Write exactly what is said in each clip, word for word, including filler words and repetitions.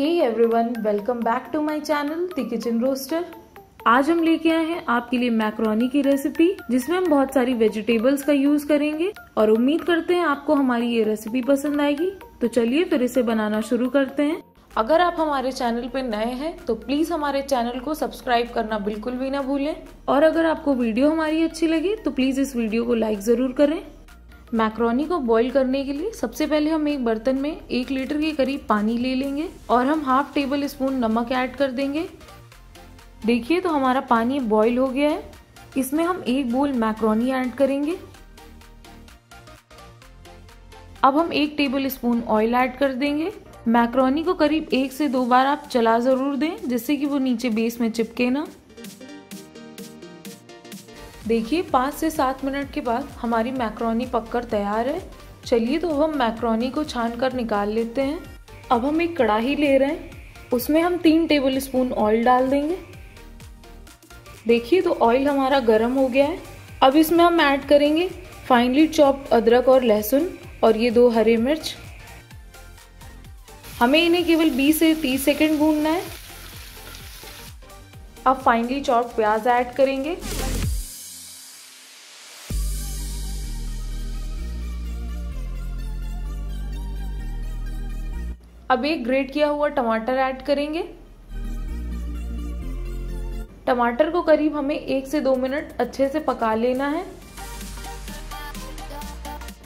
Hey everyone, welcome back to my channel the kitchen roster. आज हम लेके आए हैं आपके लिए मैक्रोनी की रेसिपी, जिसमें हम बहुत सारी वेजिटेबल्स का यूज करेंगे और उम्मीद करते हैं आपको हमारी ये रेसिपी पसंद आएगी। तो चलिए फिर इसे बनाना शुरू करते हैं। अगर आप हमारे चैनल पर नए हैं तो प्लीज हमारे चैनल को सब्सक्राइब करना बिल्कुल भी ना भूलें, और अगर आपको वीडियो हमारी अच्छी लगे तो प्लीज इस वीडियो को लाइक जरूर करें। मैक्रोनी को बॉईल करने के लिए सबसे पहले हम एक बर्तन में एक लीटर के करीब पानी ले लेंगे और हम हाफ टेबल स्पून नमक ऐड कर देंगे। देखिए तो हमारा पानी बॉईल हो गया है। इसमें हम एक बोल मैक्रोनी ऐड करेंगे। अब हम एक टेबल स्पून ऑयल ऐड कर देंगे। मैक्रोनी को करीब एक से दो बार आप चला जरूर दें, जिससे कि वो नीचे बेस में चिपके ना। देखिए पाँच से सात मिनट के बाद हमारी मैक्रोनी पककर तैयार है। चलिए तो हम मैक्रोनी को छानकर निकाल लेते हैं। अब हम एक कढ़ाई ले रहे हैं, उसमें हम तीन टेबल स्पून ऑयल डाल देंगे। देखिए तो ऑयल हमारा गर्म हो गया है। अब इसमें हम ऐड करेंगे फाइनली चॉप्ड अदरक और लहसुन और ये दो हरी मिर्च। हमें इन्हें केवल बीस से तीस सेकेंड भूनना है। अब फाइनली चॉप्ड प्याज ऐड करेंगे। अब एक ग्रेट किया हुआ टमाटर ऐड करेंगे। टमाटर को करीब हमें एक से दो मिनट अच्छे से पका लेना है।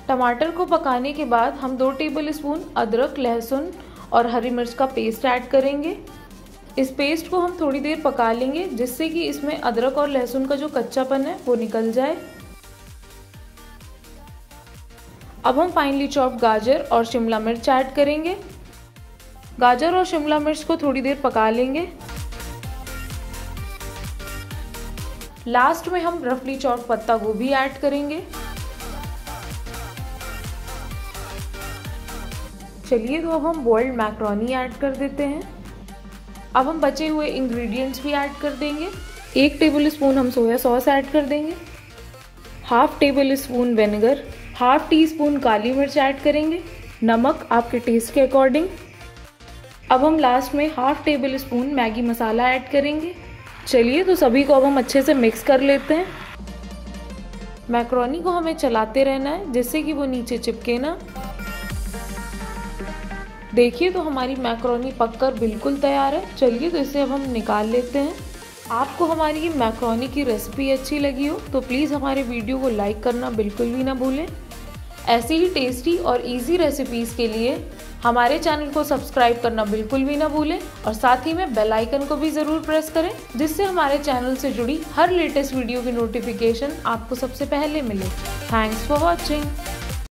टमाटर को पकाने के बाद हम दो टेबल स्पून अदरक, लहसुन और हरी मिर्च का पेस्ट ऐड करेंगे। इस पेस्ट को हम थोड़ी देर पका लेंगे, जिससे कि इसमें अदरक और लहसुन का जो कच्चापन है वो निकल जाए। अब हम फाइनली चॉप गाजर और शिमला मिर्च ऐड करेंगे। गाजर और शिमला मिर्च को थोड़ी देर पका लेंगे। लास्ट में हम रफली चॉप पत्ता गोभी ऐड करेंगे। चलिए तो अब हम बॉइल्ड मैक्रोनी ऐड कर देते हैं। अब हम बचे हुए इंग्रेडिएंट्स भी ऐड कर देंगे। एक टेबल स्पून हम सोया सॉस ऐड कर देंगे, half tablespoon vinegar, half teaspoon काली मिर्च ऐड करेंगे, नमक आपके टेस्ट के अकॉर्डिंग। अब हम लास्ट में हाफ टेबल स्पून मैगी मसाला ऐड करेंगे। चलिए तो सभी को अब हम अच्छे से मिक्स कर लेते हैं। मैक्रोनी को हमें चलाते रहना है, जिससे कि वो नीचे चिपके ना। देखिए तो हमारी मैक्रोनी पककर बिल्कुल तैयार है। चलिए तो इसे अब हम निकाल लेते हैं। आपको हमारी ये मैक्रोनी की रेसिपी अच्छी लगी हो तो प्लीज़ हमारे वीडियो को लाइक करना बिल्कुल भी ना भूलें। ऐसी ही टेस्टी और इजी रेसिपीज़ के लिए हमारे चैनल को सब्सक्राइब करना बिल्कुल भी ना भूलें, और साथ ही में बेल आइकन को भी ज़रूर प्रेस करें, जिससे हमारे चैनल से जुड़ी हर लेटेस्ट वीडियो की नोटिफिकेशन आपको सबसे पहले मिले। Thanks for watching.